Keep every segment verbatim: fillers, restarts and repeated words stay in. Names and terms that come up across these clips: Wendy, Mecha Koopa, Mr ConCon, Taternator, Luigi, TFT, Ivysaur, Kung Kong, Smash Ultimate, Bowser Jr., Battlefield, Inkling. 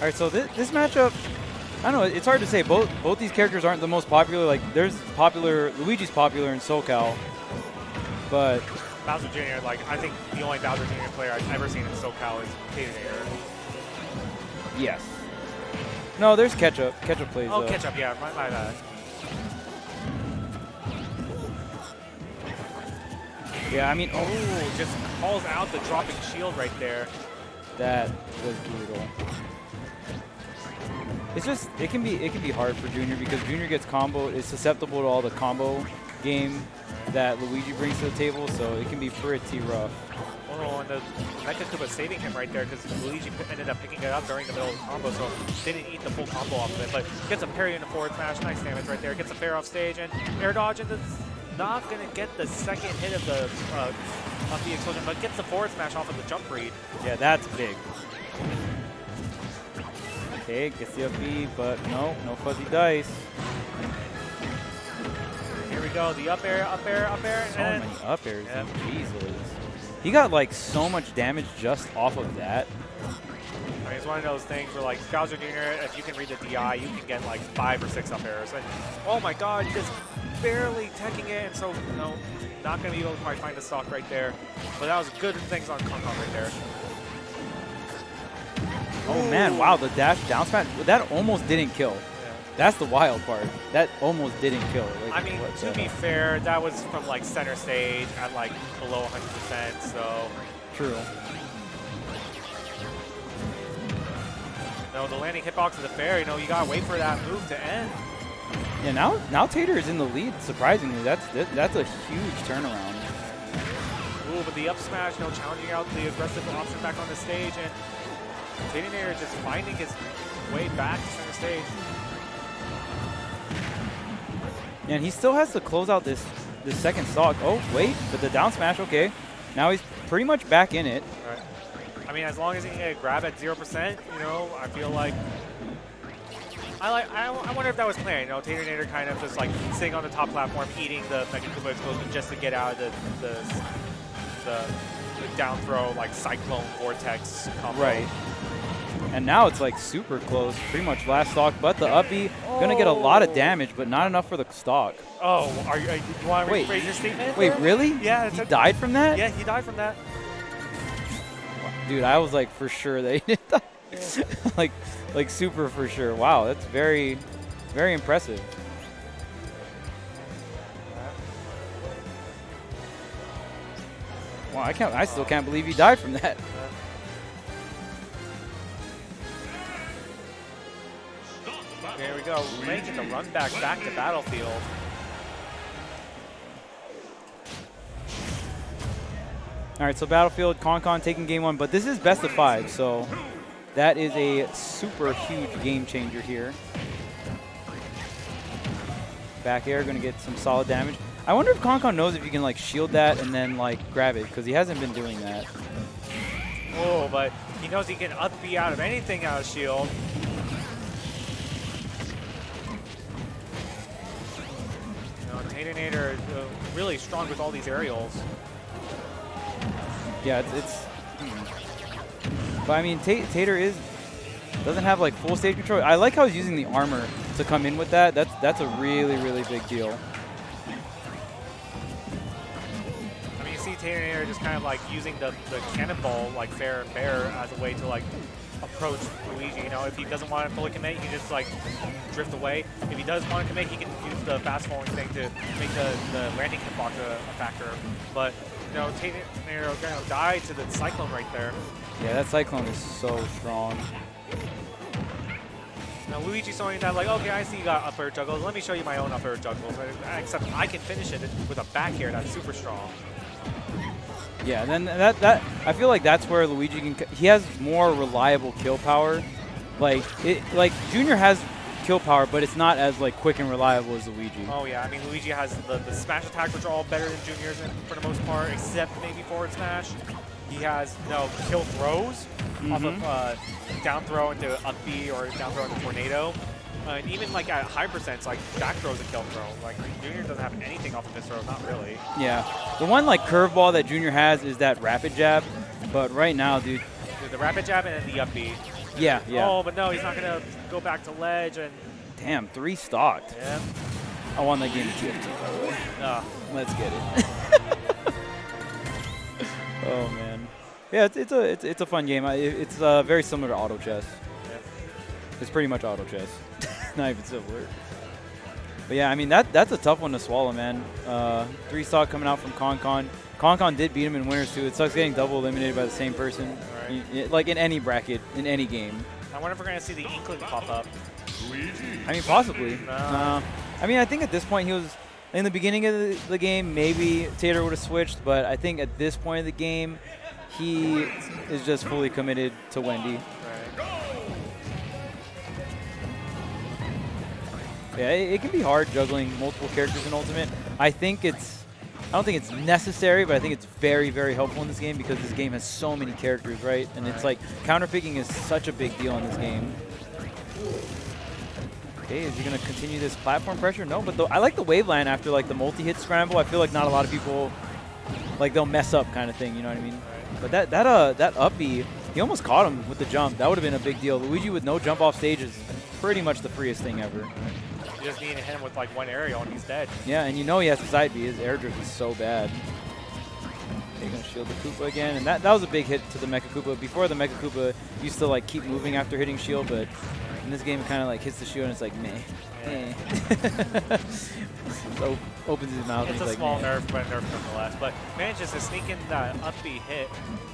All right, so this, this matchup, I don't know, it's hard to say. Both both these characters aren't the most popular. Like, there's popular, Luigi's popular in SoCal, but Bowser Junior, like, I think the only Bowser Junior player I've ever seen in SoCal is Taternator. Yes. No, there's Ketchup. Ketchup plays. Oh, uh, Ketchup, yeah, my bad. Yeah, I mean, oh, just calls out the dropping shield right there. That was brutal. It's just, it can be, it can be hard for Junior because Junior gets comboed, is susceptible to all the combo game that Luigi brings to the table, so it can be pretty rough. Oh, and the Mecha Koopa saving him right there because Luigi ended up picking it up during the middle of the combo, so didn't eat the full combo off of it, but gets a parry into forward smash, nice damage right there, gets a fair off stage, and air dodge into not going to get the second hit of the uh, of the explosion, but gets the forward smash off of the jump read. Yeah, that's big. Okay, gets the up B, but no, no fuzzy dice. Here we go, the up air, up air, up air. So and many up airs, yep. Jesus. He got like so much damage just off of that. I mean, it's one of those things where like Bowser Junior, if you can read the D I, you can get like five or six up airs. And, oh my god, just barely teching it, and so you know, not going to be able to quite find the stock right there. But that was good things on Kung Kong right there. Oh Ooh. man, wow, the dash down smash, that almost didn't kill. Yeah. That's the wild part. That almost didn't kill. Like, I mean, what, to uh, be fair, that was from like center stage at like below one hundred percent, so. True. No, the landing hitbox is a fair, you know, you gotta wait for that move to end. Yeah, now now Tater is in the lead. Surprisingly, that's that, that's a huge turnaround. Ooh, but the up smash, you know, challenging out the aggressive option back on the stage, and Taternator just finding his way back to center stage. Yeah, and he still has to close out this this second stock. Oh wait, but the down smash, okay. Now he's pretty much back in it. All right. I mean, as long as he can grab at zero percent, you know, I feel like. I, like, I, I wonder if that was planned. You know, Taternator kind of just like sitting on the top platform, eating the Mecha Koopa explosion just to get out of the the, the, the down throw like cyclone vortex combo. Right. And now it's like super close, pretty much last stock. But the up B oh. gonna get a lot of damage, but not enough for the stock. Oh, are you? Are you, you want to rephrase your statement? Wait, really? Yeah, it's he a, died from that. Yeah, he died from that. Dude, I was like for sure that he did that. like, like super for sure. Wow, that's very, very impressive. Wow, I can't. I still can't believe he died from that. There we go. Making the run back back to Battlefield. All right, so Battlefield, ConCon taking game one, but this is best of five, so. That is a super huge game changer here. Back air, gonna get some solid damage. I wonder if ConCon knows if you can like shield that and then like grab it, because he hasn't been doing that. Oh, but he knows he can up B out of anything out of shield. You know, Taternator is uh, really strong with all these aerials. Yeah, it's. it's But I mean, Tater is doesn't have like full stage control. I like how he's using the armor to come in with that. That's that's a really really big deal. I mean, you see Tater just kind of like using the, the cannonball like fair and fair as a way to like approach Luigi. You know, if he doesn't want to fully commit, he can just like drift away. If he does want to commit, he can use the fast falling thing to make the the landing hitbox a, a factor. But you know, Tater kind of died to the cyclone right there. Yeah, that cyclone is so strong. Now Luigi's showing that like, okay, I see you got up air juggles. Let me show you my own up air juggles. Except I can finish it with a back air that's super strong. Yeah, and then that that I feel like that's where Luigi can. He has more reliable kill power. Like it, like Junior has kill power, but it's not as like quick and reliable as Luigi. Oh yeah, I mean Luigi has the, the smash attacks, which are all better than Junior's for the most part, except maybe forward smash. He has no kill throws mm-hmm. off of uh, down throw into up B or down throw into tornado. Uh, and even like at high percents, like back throw is a kill throw. Like Junior doesn't have anything off of this throw, not really. Yeah. The one like curveball that Junior has is that rapid jab. But right now, dude, the rapid jab and then the up beat. Yeah, yeah. Oh, but no, he's not going to go back to ledge. And damn, three stocked. Yeah. I won that game to T F T, by the way. Oh. Let's get it. Oh, man. Yeah, it's, it's, a, it's, it's a fun game. It's uh, very similar to auto chess. Yeah. It's pretty much auto chess. Not even similar. But yeah, I mean, that that's a tough one to swallow, man. Uh, three stock coming out from ConCon. ConCon did beat him in winners, too. It sucks getting double eliminated by the same person. Right. You, like in any bracket, in any game. I wonder if we're going to see the Inkling pop up. I mean, possibly. No. Uh, I mean, I think at this point he was, in the beginning of the, the game, maybe Tater would have switched, but I think at this point of the game, he is just fully committed to Wendy. Yeah, it, it can be hard juggling multiple characters in Ultimate. I think it's, I don't think it's necessary, but I think it's very, very helpful in this game because this game has so many characters, right? And it's like, counterpicking is such a big deal in this game. Okay, is he going to continue this platform pressure? No, but the, I like the waveland after like the multi-hit scramble. I feel like not a lot of people, like they'll mess up kind of thing, you know what I mean? But that, that, uh, that up-E, he almost caught him with the jump. That would have been a big deal. Luigi with no jump off stage is pretty much the freest thing ever. You just need to hit him with like one aerial and he's dead. Yeah, and you know he has to side B. His air drift is so bad. They're going to shield the Koopa again. And that, that was a big hit to the Mecha Koopa. Before, the Mecha Koopa used to like keep moving after hitting shield, but in this game it kind of like hits the shield and it's like, meh. Yeah. Eh. So opens his mouth. It's and a like, small meh. nerf, but nerf nonetheless. But manages to sneak in that uh, upbeat hit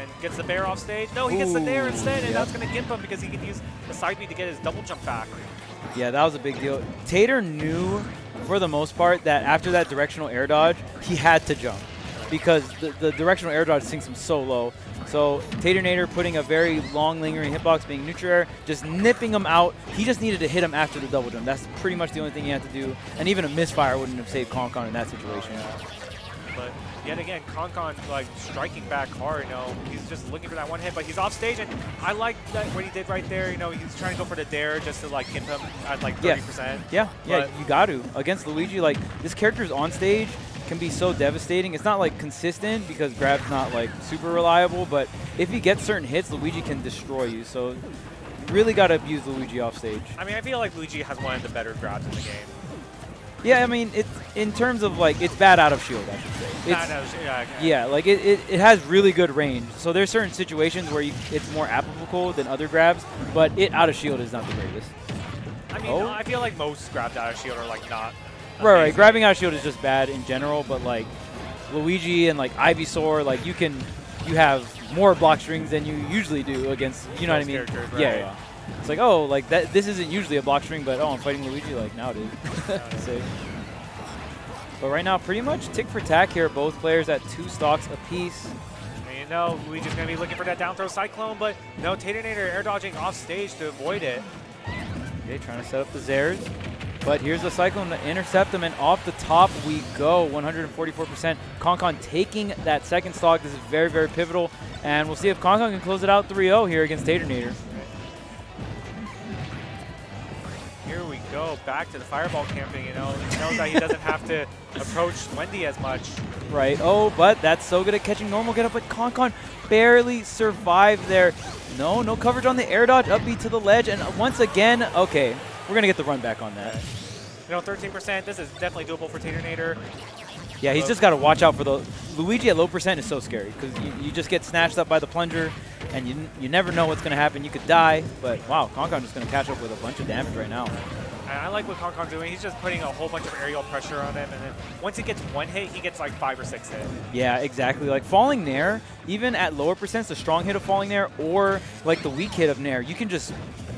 and gets the bear off stage. No, he Ooh, gets the bear instead, and yep. that's going to gimp him because he can use the side B to get his double jump back. Yeah, that was a big deal. Tater knew, for the most part, that after that directional air dodge, he had to jump because the, the directional air dodge sinks him so low. So Taternator putting a very long lingering hitbox, being neutral air, just nipping him out. He just needed to hit him after the double jump. That's pretty much the only thing he had to do. And even a misfire wouldn't have saved ConCon in that situation. But yet again, ConCon like striking back hard. You know, he's just looking for that one hit, but he's off stage, and I like that what he did right there. You know, he's trying to go for the dare just to like give him at like thirty percent. Yeah, yeah, but you got to against Luigi. Like this character's on stage can be so devastating. It's not like consistent because grab's not like super reliable, but if he gets certain hits, Luigi can destroy you. So you really got to abuse Luigi off stage. I mean, I feel like Luigi has one of the better grabs in the game. Yeah, I mean, it's in terms of like it's bad out of shield, I should say. It's, no, no, yeah, okay. yeah, like it, it, it has really good range. So there's certain situations where you, it's more applicable than other grabs, but it out of shield is not the greatest. I mean, oh. I feel like most grabs out of shield are like not. Right, amazing. right. Grabbing out of shield is just bad in general, but like Luigi and like Ivysaur, like you can, you have more block strings than you usually do against. You know Those what I mean? Right. Yeah, yeah. It's like, oh, like that. This isn't usually a block string, but oh, I'm fighting Luigi. Like now it is. So, but right now, pretty much tick for tack here. Both players at two stocks apiece. And you know, Luigi's gonna be looking for that down throw cyclone, but no, Taternator air dodging off stage to avoid it. Okay, trying to set up the Zares, but here's the cyclone to intercept him, and off the top we go. one hundred forty-four percent. ConCon taking that second stock. This is very, very pivotal, and we'll see if ConCon can close it out three oh here against Taternator. Go back to the fireball camping, you know. He knows that he doesn't have to approach Wendy as much. Right. Oh, but that's so good at catching normal get up, but ConCon barely survived there. No, no coverage on the air dodge. Upbeat to the ledge, and once again, okay, we're gonna get the run back on that. You know, thirteen percent. This is definitely doable for Taternator. Yeah, he's just got to watch out for the Luigi at low percent is so scary because you, you just get snatched up by the plunger. And you, you never know what's going to happen. You could die, but wow, ConCon just going to catch up with a bunch of damage right now. I like what ConCon's doing. He's just putting a whole bunch of aerial pressure on him, and then once he gets one hit, he gets like five or six hits. Yeah, exactly. Like falling nair, even at lower percents, the strong hit of falling nair or like the weak hit of nair, you can just,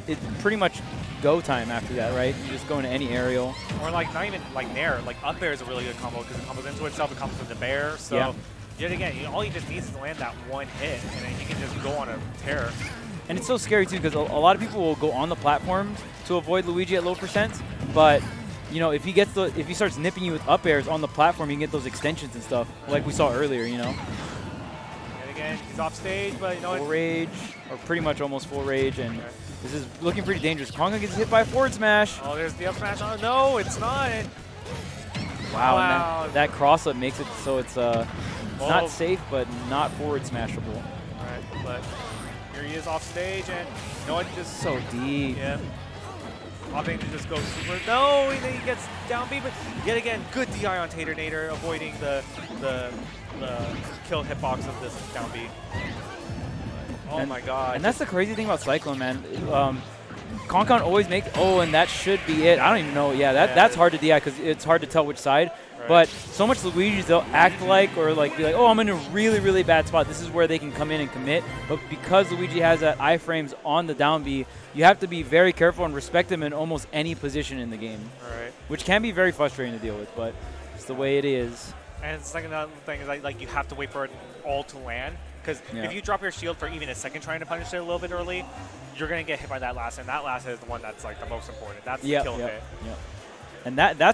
it's pretty much go time after that, right? You just go into any aerial. Or like not even like nair, like up air is a really good combo because it combos into itself, it combos with the bear, so. Yeah. Yet again, you know, all he just needs is to land that one hit, and then he can just go on a tear. And it's so scary, too, because a, a lot of people will go on the platforms to avoid Luigi at low percent, but, you know, if he gets the, if he starts nipping you with up airs on the platform, you can get those extensions and stuff, like we saw earlier, you know? And again, he's off stage, but, you know, full rage, or pretty much almost full rage, and okay. This is looking pretty dangerous. Kong gets hit by a forward smash. Oh, there's the up smash. Oh, no, it's not. Wow, wow. And that, that cross-up makes it so it's, uh... Not safe, but not forward smashable. All right, but Here he is off stage, and no one just so deep. Yeah. Hopping to just go super. No, and then he gets down B, but yet again, good D I on Taternator, avoiding the the the kill hitbox of this down B. Oh and, my god. And that's the crazy thing about Cyclone, man. Um, ConCon always makes, oh, and that should be it. I don't even know. Yeah, that, yeah, that's hard to D I because it's hard to tell which side. Right. But so much Luigi's, they'll act like or like be like, oh, I'm in a really, really bad spot. This is where they can come in and commit. But because Luigi has that iframes on the down B, you have to be very careful and respect him in almost any position in the game. Right. Which can be very frustrating to deal with, but it's the way it is. And the second thing is like, like you have to wait for it all to land. Because yeah. if you drop your shield for even a second trying to punish it a little bit early, you're going to get hit by that last, and that last hit is the one that's like the most important. That's yep, the kill yep, hit. Yep. And that that's